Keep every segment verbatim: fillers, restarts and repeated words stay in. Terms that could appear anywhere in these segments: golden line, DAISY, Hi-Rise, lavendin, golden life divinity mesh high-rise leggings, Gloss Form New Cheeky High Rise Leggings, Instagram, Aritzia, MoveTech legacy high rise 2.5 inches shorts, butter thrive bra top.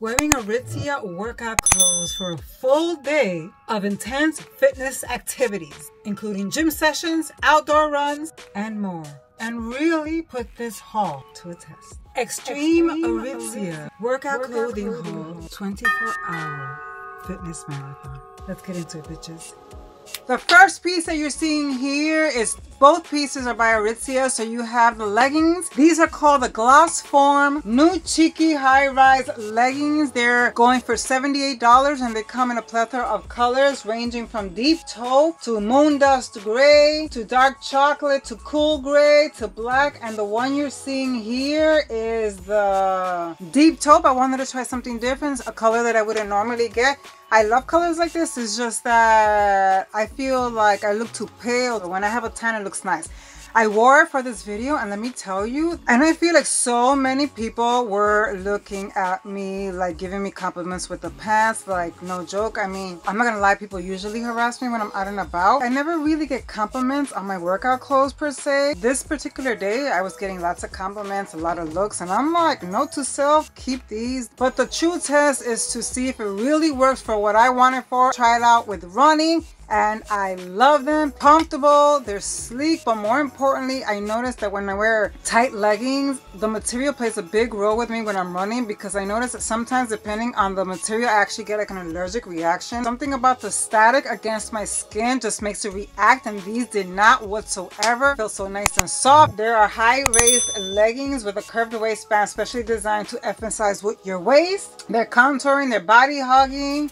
Wearing Aritzia workout clothes for a full day of intense fitness activities, including gym sessions, outdoor runs, and more. And really put this haul to a test. Extreme, Extreme Aritzia Aritzia workout, workout clothing, clothing haul twenty-four hour fitness marathon. Let's get into it, bitches. The first piece that you're seeing here is, both pieces are by Aritzia. So you have the leggings. These are called the Gloss Form New Cheeky High Rise Leggings. They're going for seventy-eight dollars and they come in a plethora of colors ranging from deep taupe to moon dust gray to dark chocolate to cool gray to black. And the one you're seeing here is the deep taupe. I wanted to try something different, a color that I wouldn't normally get. I love colors like this. It's just that I feel like I look too pale. When I have a tan, it looks nice. I wore it for this video, and let me tell you, and I feel like so many people were looking at me, like giving me compliments with the pants, like no joke. I mean, I'm not gonna lie, people usually harass me when I'm out and about. I never really get compliments on my workout clothes per se. This particular day, I was getting lots of compliments, a lot of looks, and I'm like, note to self, keep these. But the true test is to see if it really works for what I want it for. Try it out with running. And I love them. Comfortable, they're sleek, but more importantly, I noticed that when I wear tight leggings, the material plays a big role with me when I'm running, because I notice that sometimes, depending on the material, I actually get like an allergic reaction. Something about the static against my skin just makes it react, and these did not whatsoever. Feel so nice and soft. There are high-raised leggings with a curved waistband, specially designed to emphasize with your waist. They're contouring, they're body hugging.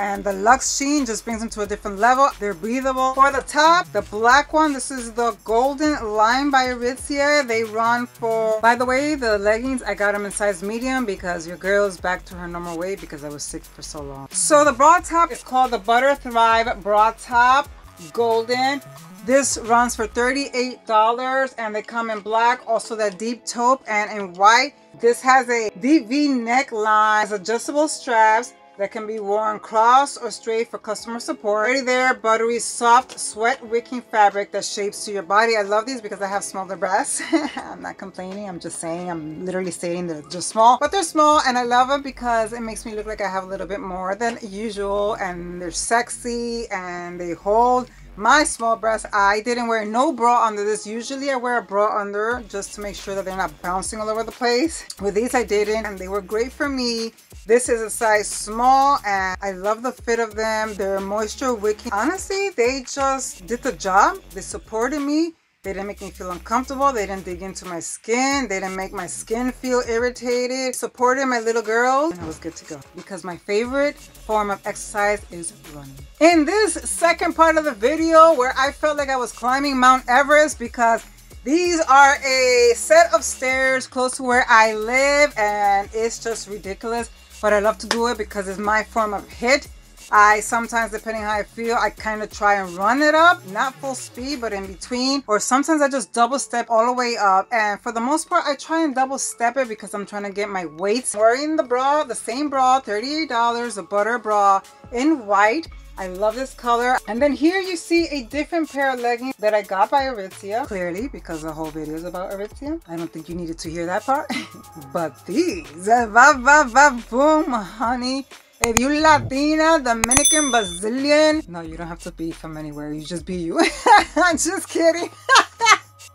And the luxe sheen just brings them to a different level. They're breathable. For the top, the black one, this is the Golden Line by Aritzia. They run for, by the way, the leggings, I got them in size medium because your girl's back to her normal weight because I was sick for so long. So the bra top is called the Butter Thrive Bra Top Golden. This runs for thirty-eight dollars and they come in black, also that deep taupe, and in white. This has a deep V neckline, has adjustable straps that can be worn cross or straight for customer support. Already there, buttery, soft, sweat-wicking fabric that shapes to your body. I love these because I have smaller breasts. I'm not complaining, I'm just saying, I'm literally stating they're just small. But they're small and I love them because it makes me look like I have a little bit more than usual, and they're sexy and they hold my small breasts. I didn't wear no bra under this. Usually I wear a bra under just to make sure that they're not bouncing all over the place. With these I didn't, and they were great for me. This is a size small and I love the fit of them. They're moisture wicking. Honestly, they just did the job. They supported me. They didn't make me feel uncomfortable. They didn't dig into my skin. They didn't make my skin feel irritated. Supported my little girl, and I was good to go because my favorite form of exercise is running. In this second part of the video, where I felt like I was climbing Mount Everest, because these are a set of stairs close to where I live and it's just ridiculous, but I love to do it because it's my form of hit. I sometimes, depending how I feel, I kind of try and run it up, not full speed, but in between, or sometimes I just double step all the way up. And for the most part, I try and double step it because I'm trying to get my weights. Wearing the bra, the same bra, thirty-eight dollars, a butter bra in white. I love this color. And then here you see a different pair of leggings that I got by Aritzia, clearly, because the whole video is about Aritzia. I don't think you needed to hear that part. But these, va, va, va, boom, honey. If you Latina, Dominican, Brazilian, no, you don't have to be from anywhere. You just be you. I'm just kidding.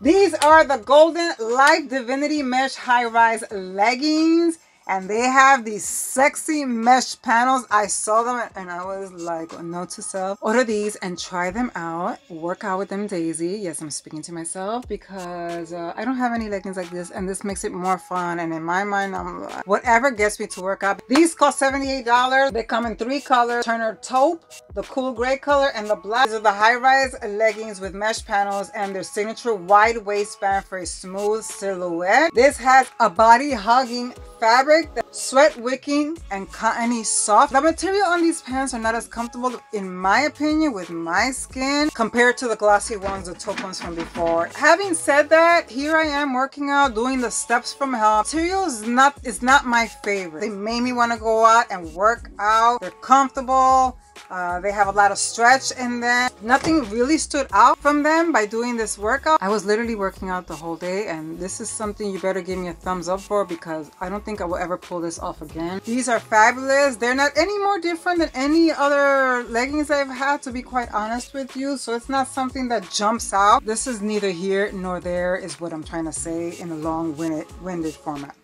These are the Golden Life Divinity Mesh High-Rise Leggings. And they have these sexy mesh panels. I saw them and I was like, note to self, order these and try them out. Work out with them, Daisy. Yes, I'm speaking to myself because uh, I don't have any leggings like this, and this makes it more fun. And in my mind, I'm like, whatever gets me to work out. These cost seventy-eight dollars. They come in three colors: Turner taupe, the cool gray color, and the black. These are the high-rise leggings with mesh panels and their signature wide waistband for a smooth silhouette. This has a body-hugging fabric. That's sweat wicking and cottony soft. The material on these pants are not as comfortable, in my opinion, with my skin compared to the glossy ones, the taupe ones from before. Having said that, here I am working out, doing the steps from hell. Material is not, is not my favorite. They made me want to go out and work out. They're comfortable. Uh, they have a lot of stretch in them. Nothing really stood out from them by doing this workout. I was literally working out the whole day, and this is something you better give me a thumbs up for, because I don't think I will ever pull this off again. These are fabulous. They're not any more different than any other leggings I've had, to be quite honest with you. So it's not something that jumps out. This is neither here nor there, is what I'm trying to say in a long-winded format.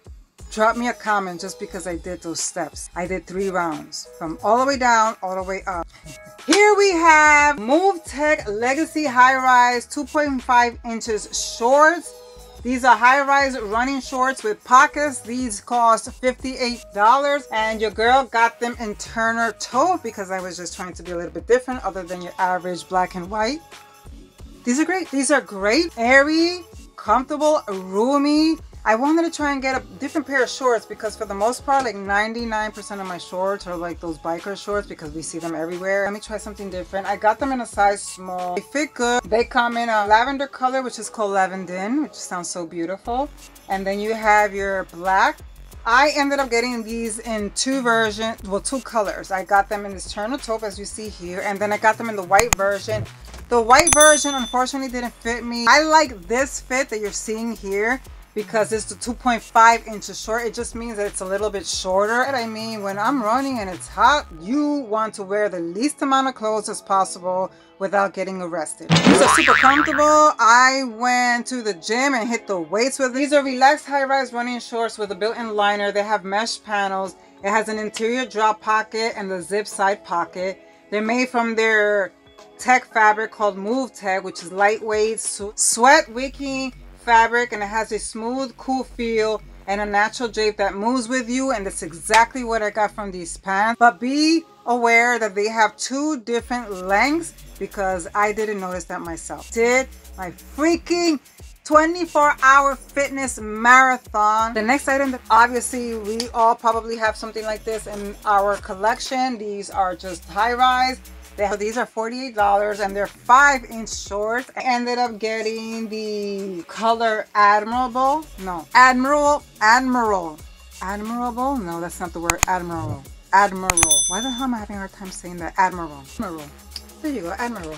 Drop me a comment just because I did those steps. I did three rounds from all the way down, all the way up. Here we have MoveTech Legacy High Rise two point five inches shorts. These are high-rise running shorts with pockets. These cost fifty-eight dollars, and your girl got them in Turner Toe because I was just trying to be a little bit different other than your average black and white. These are great. These are great, airy, comfortable, roomy. I wanted to try and get a different pair of shorts because for the most part, like ninety-nine percent of my shorts are like those biker shorts because we see them everywhere. Let me try something different. I got them in a size small. They fit good. They come in a lavender color, which is called lavendin, which sounds so beautiful. And then you have your black. I ended up getting these in two versions, well, two colors. I got them in this Turner taupe, as you see here, and then I got them in the white version. The white version, unfortunately, didn't fit me. I like this fit that you're seeing here, because it's the two point five inches short. It just means that it's a little bit shorter. And I mean, when I'm running and it's hot, you want to wear the least amount of clothes as possible without getting arrested. These are super comfortable. I went to the gym and hit the weights with these. These are relaxed high-rise running shorts with a built-in liner. They have mesh panels. It has an interior drop pocket and the zip side pocket. They're made from their tech fabric called MoveTech, which is lightweight, sweat-wicking fabric, and it has a smooth, cool feel and a natural drape that moves with you, and that's exactly what I got from these pants. But be aware that they have two different lengths because I didn't notice that myself. Did my freaking twenty-four hour fitness marathon. The next item that obviously we all probably have something like this in our collection. These are just high-rise. These are forty-eight dollars and they're five inch shorts. I ended up getting the color Admirable. No, Admiral, Admiral, Admirable. No, that's not the word. Admiral, Admiral. Why the hell am I having a hard time saying that? Admiral, Admiral. There you go, Admiral.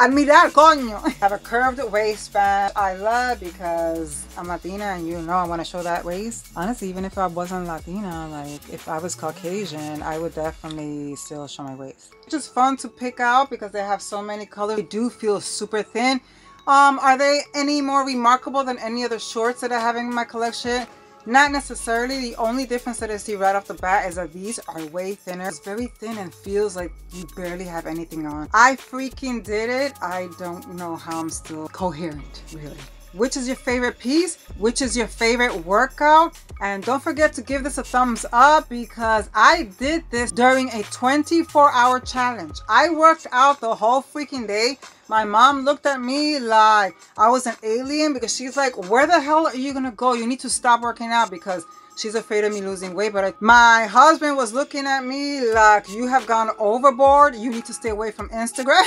Admirar, coño. I have a curved waistband. I love because I'm Latina, and you know I want to show that waist. Honestly, even if I wasn't Latina, like if I was Caucasian, I would definitely still show my waist. It's just fun to pick out because they have so many colors. They do feel super thin. Um, are they any more remarkable than any other shorts that I have in my collection? Not necessarily. The only difference that I see right off the bat is that these are way thinner. It's very thin and feels like you barely have anything on. I freaking did it. I don't know how I'm still coherent, really. Which is your favorite piece? Which is your favorite workout? And don't forget to give this a thumbs up because I did this during a twenty-four hour challenge. I worked out the whole freaking day. My mom looked at me like I was an alien because she's like, where the hell are you gonna go? You need to stop working out, because she's afraid of me losing weight. But I, my husband was looking at me like, you have gone overboard. You need to stay away from Instagram.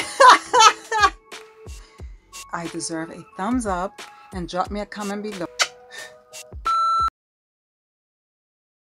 I deserve a thumbs up, and drop me a comment below.